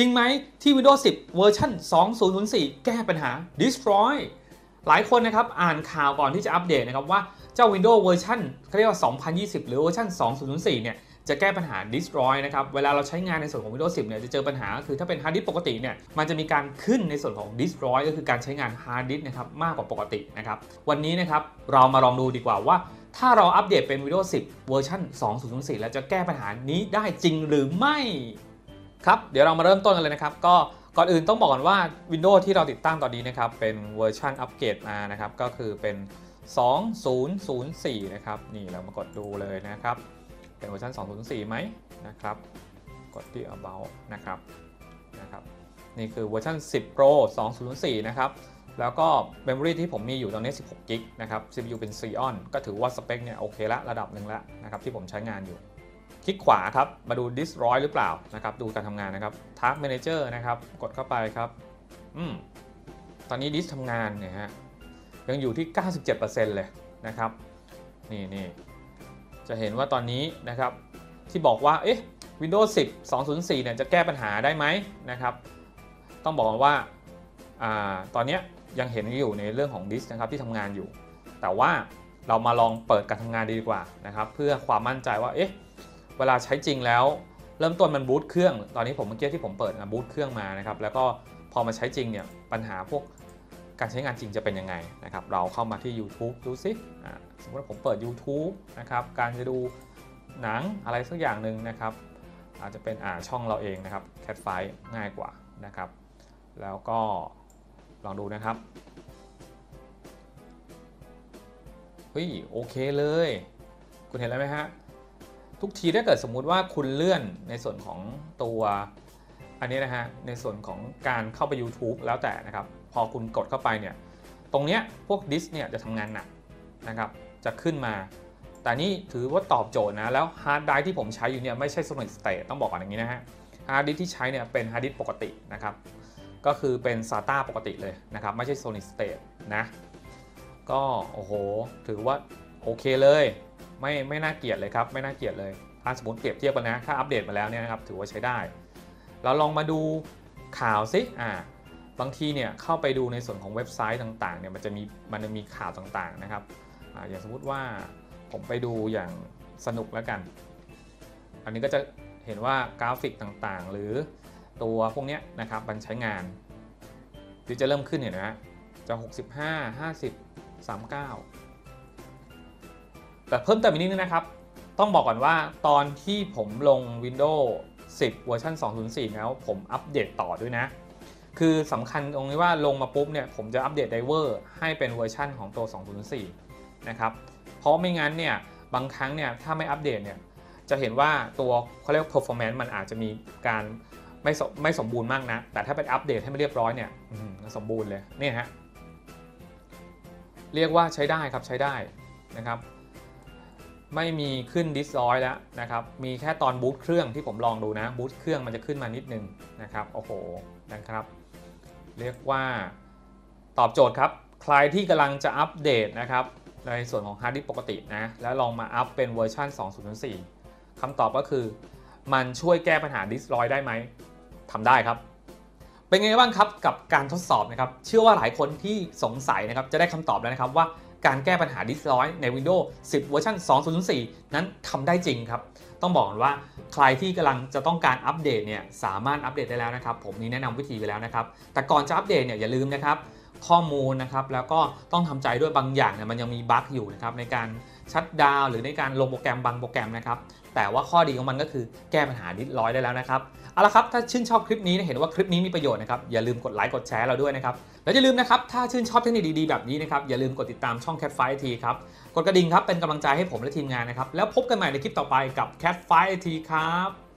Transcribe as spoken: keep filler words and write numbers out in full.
จริงไหมที่ Windows สิบ Version สองพันสี่แก้ปัญหา Destroy หลายคนนะครับอ่านข่าวก่อนที่จะอัปเดตนะครับว่าเจ้า Windows เวอร์ชันเขาเรียกว่าสองพันยี่สิบหรือเวอร์ชันสองพันสี่เนี่ยจะแก้ปัญหา Destroy นะครับเวลาเราใช้งานในส่วนของ Windows สิบเนี่ยจะเจอปัญหาคือถ้าเป็นฮาร์ดดิสก์ปกติเนี่ยมันจะมีการขึ้นในส่วนของ Destroy ก็คือการใช้งานฮาร์ดดิสก์นะครับมากกว่าปกตินะครับวันนี้นะครับเรามาลองดูดีกว่าว่าถ้าเราอัปเดตเป็น Windows สิบ เวอร์ชันสองพันสี่แล้วจะแก้ปัญหานี้ได้จริงหรือไม่ครับเดี๋ยวเรามาเริ่มต้นกันเลยนะครับก็ก่อนอื่นต้องบอกก่อนว่า Windows ที่เราติดตั้งตอนนี้นะครับเป็นเวอร์ชันอัปเกรดมานะครับก็คือเป็นสองพันสี่นะครับนี่เรามากดดูเลยนะครับเป็นเวอร์ชันสองพันสี่ไหมนะครับกดที่ about นะครับนะครับนี่คือเวอร์ชันสิบ Pro สองพันสี่นะครับแล้วก็ memory ที่ผมมีอยู่ตอนนี้สิบหก กิกนะครับ ซี พี ยู เป็น Xeon ก็ถือว่าสเปคเนี่ยโอเคละระดับหนึ่งละนะครับที่ผมใช้งานอยู่คลิกขวาครับมาดู Destroy หรือเปล่านะครับดูการทำงานนะครับ Task Manager นะครับกดเข้าไปครับอืมตอนนี้ Disk ทำงานเนี่ยฮะยังอยู่ที่ เก้าสิบเจ็ดเปอร์เซ็นต์ เลยนะครับนี่นี่จะเห็นว่าตอนนี้นะครับที่บอกว่าเอ๊ะ Windows สิบ สองพันสี่เนี่ยจะแก้ปัญหาได้ไหมนะครับต้องบอกว่าอ่าตอนนี้ยังเห็นอยู่ในเรื่องของ Disk นะครับที่ทำงานอยู่แต่ว่าเรามาลองเปิดการทำงานดีกว่านะครับเพื่อความมั่นใจว่าเอ๊ะเวลาใช้จริงแล้วเริ่มต้นมันบูตเครื่องตอนนี้ผมเมื่อกี้ที่ผมเปิดบูตเครื่องมานะครับแล้วก็พอมาใช้จริงเนี่ยปัญหาพวกการใช้งานจริงจะเป็นยังไงนะครับเราเข้ามาที่ YouTube ดูสิสมมติว่าผมเปิด YouTube นะครับการจะดูหนังอะไรสักอย่างหนึ่งนะครับอาจจะเป็นอ่าช่องเราเองนะครับ แคทไฟท์ ง่ายกว่านะครับแล้วก็ลองดูนะครับเฮ้ยโอเคเลยคุณเห็นแล้วไหมฮะทุกทีถ้าเกิดสมมุติว่าคุณเลื่อนในส่วนของตัวอันนี้นะฮะในส่วนของการเข้าไป YouTube แล้วแต่นะครับพอคุณกดเข้าไปเนี่ยตรงเนี้ยพวกดิสเนี่ยจะทำงานหนักนะครับจะขึ้นมาแต่นี่ถือว่าตอบโจทย์นะแล้วฮาร์ดไดรฟ์ที่ผมใช้อยู่เนี่ยไม่ใช่ solid state ต้องบอกก่อนอย่างนี้นะฮะฮาร์ดดิสที่ใช้เนี่ยเป็นฮาร์ดดิสปกตินะครับก็คือเป็น ซาต้า ปกติเลยนะครับไม่ใช่ solid state นะก็โอ้โหถือว่าโอเคเลยไม่ไม่น่าเกลียดเลยครับไม่น่าเกลียดเลยถ้าสมมติเปรียบเทียบกันนะถ้าอัปเดตมาแล้วเนี่ยนะครับถือว่าใช้ได้เราลองมาดูข่าวสิอ่าบางทีเนี่ยเข้าไปดูในส่วนของเว็บไซต์ต่างๆเนี่ยมันจะมีมันจะมีข่าวต่างๆนะครับอ่าอย่างสมมติว่าผมไปดูอย่างสนุกแล้วกันอันนี้ก็จะเห็นว่ากราฟิกต่างๆหรือตัวพวกเนี้ยนะครับมันใช้งานหรือจะเริ่มขึ้นเนี่ยนะจะหกสิบห้า ห้าสิบ สามสิบเก้าแต่เพิ่มเติมอีกนิดนึงนะครับต้องบอกก่อนว่าตอนที่ผมลง Windows สิบ เวอร์ชันสองพันสี่แล้วผมอัปเดตต่อด้วยนะคือสำคัญตรงนี้ว่าลงมาปุ๊บเนี่ยผมจะอัปเดตไดรเวอร์ให้เป็นเวอร์ชันของตัวสองพันสี่นะครับเพราะไม่งั้นเนี่ยบางครั้งเนี่ยถ้าไม่อัปเดตเนี่ยจะเห็นว่าตัวเขาเรียก performance มันอาจจะมีการไม่ไม่สมบูรณ์มากนะแต่ถ้าเป็นอัปเดตให้มันเรียบร้อยเนี่ยสมบูรณ์เลยนี่ฮะเรียกว่าใช้ได้ครับใช้ได้นะครับไม่มีขึ้นดิสร้อยแล้วนะครับมีแค่ตอนบูตเครื่องที่ผมลองดูนะบูตเครื่องมันจะขึ้นมานิดนึงนะครับโอ้โหนะครับเรียกว่าตอบโจทย์ครับใครที่กำลังจะอัปเดตนะครับในส่วนของฮาร์ดดิสก์ปกตินะแล้วลองมาอัปเป็นเวอร์ชันสองพันสี่คำตอบก็คือมันช่วยแก้ปัญหาดิสร้อยได้ไหมทำได้ครับเป็นไงบ้างครับกับการทดสอบนะครับเชื่อว่าหลายคนที่สงสัยนะครับจะได้คำตอบแล้วนะครับว่าการแก้ปัญหา Destroy ใน Windows สิบ เวอร์ชันสองพันสี่นั้นทำได้จริงครับต้องบอกว่าใครที่กำลังจะต้องการอัปเดตเนี่ยสามารถอัปเดตได้แล้วนะครับผมนี้แนะนำวิธีไปแล้วนะครับแต่ก่อนจะอัปเดตเนี่ยอย่าลืมนะครับข้อมูลนะครับแล้วก็ต้องทำใจด้วยบางอย่างเนี่ยมันยังมีบั๊กอยู่นะครับในการชัตดาวน์หรือในการลงโปรแกรมบางโปรแกรมนะครับแต่ว่าข้อดีของมันก็คือแก้ปัญหา Destroy ได้แล้วนะครับเอาละครับถ้าชื่นชอบคลิปนี้เห็นว่าคลิปนี้มีประโยชน์นะครับอย่าลืมกดไลค์กดแชร์เราด้วยนะครับแล้วอย่าลืมนะครับถ้าชื่นชอบเทคนิคดีๆแบบนี้นะครับอย่าลืมกดติดตามช่อง แคทไฟท์ ไอ ที ครับกดกระดิ่งครับเป็นกำลังใจให้ผมและทีมงานนะครับแล้วพบกันใหม่ในคลิปต่อไปกับ แคทไฟท์ ไอ ที ครับ